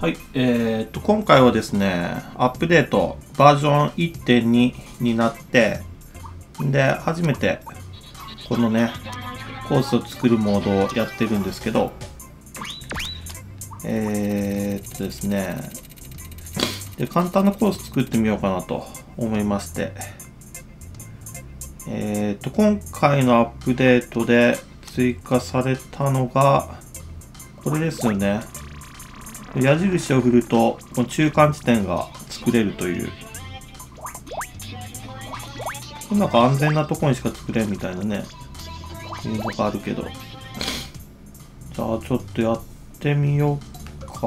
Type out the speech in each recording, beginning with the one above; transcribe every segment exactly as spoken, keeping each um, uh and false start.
はい、えー、っと今回はですね、アップデートバージョン いってんに になって、で初めてこのねコースを作るモードをやってるんですけど、えー、っとですねで簡単なコース作ってみようかなと思いまして、えー、っと今回のアップデートで追加されたのがこれですよね。矢印を振るとこの中間地点が作れるという、なんか安全なところにしか作れんみたいなね、いうのがあるけど、じゃあちょっとやってみようか。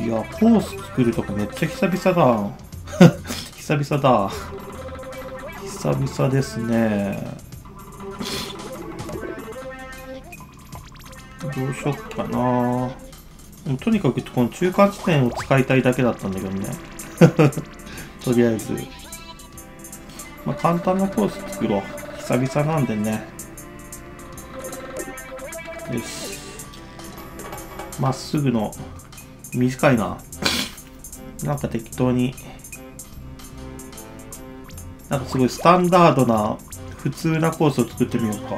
いやコース作るとかめっちゃ久々だ久々だ久々ですね。どうしよっかな。とにかくこの中間地点を使いたいだけだったんだけどねとりあえず、まあ、簡単なコース作ろう。久々なんでね。よし、まっすぐの短いな。なんか適当に、なんかすごいスタンダードな普通なコースを作ってみようか。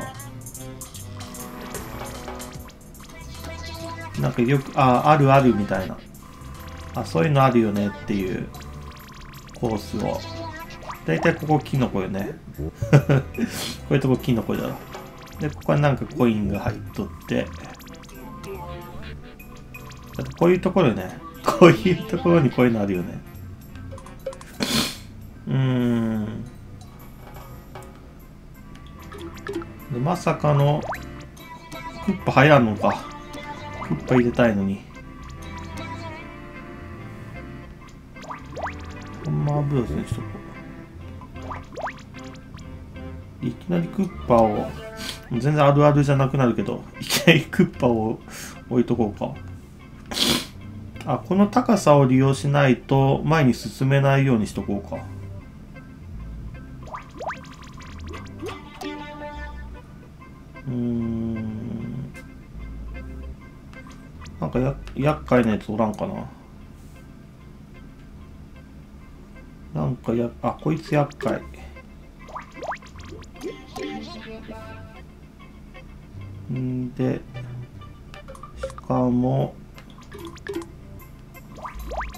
なんかよく、あ、あるあるみたいな。あ、そういうのあるよねっていうコースを。だいたいここキノコよね。こういうとこキノコだろ。で、ここはなんかコインが入っとって。あとこういうところよね。こういうところにこういうのあるよね。うーん。で、まさかの、クッパ入らんのか。いっぱい入れたいのに。ハンマーブラシにしとこう。いきなりクッパを、全然あるあるじゃなくなるけど、いきなりクッパを置いとこうか。あ、この高さを利用しないと前に進めないようにしとこうか。うーん。なんかや厄介なやつおらんかな。なんかや、あ、こいつ厄介。んで、しかも、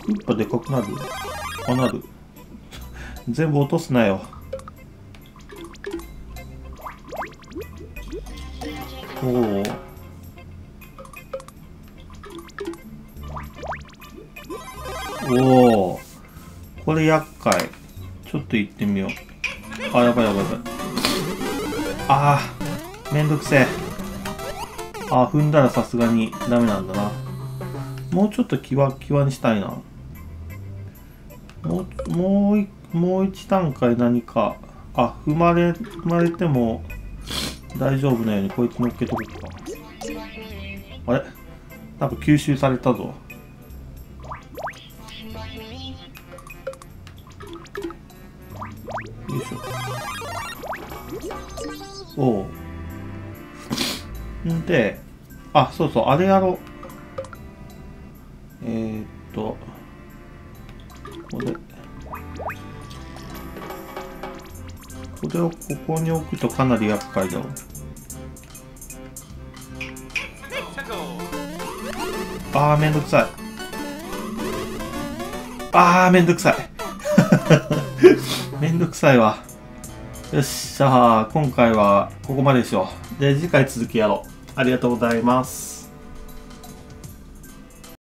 クッパでかくなる？あ、なる。全部落とすなよ。おお。おお、これ厄介。ちょっと行ってみよう。あ、やばいやばいやばい。あー、めんどくせえ。あー、踏んだらさすがにダメなんだな。もうちょっとキワキワにしたいな。もう、もうい、もう一段階何か。あ、踏まれ、踏まれても大丈夫なようにこいつ乗っけとこうか。あれ？なんか吸収されたぞ。よいしょ。おうんで、あ、そうそう、あれやろう。えー、っと、これ。これをここに置くとかなり厄介だろう。あー、めんどくさい。あー、めんどくさい。めんどくさいわ。よっしゃー、今回はここまででしょう。で、次回続きやろう。ありがとうございます。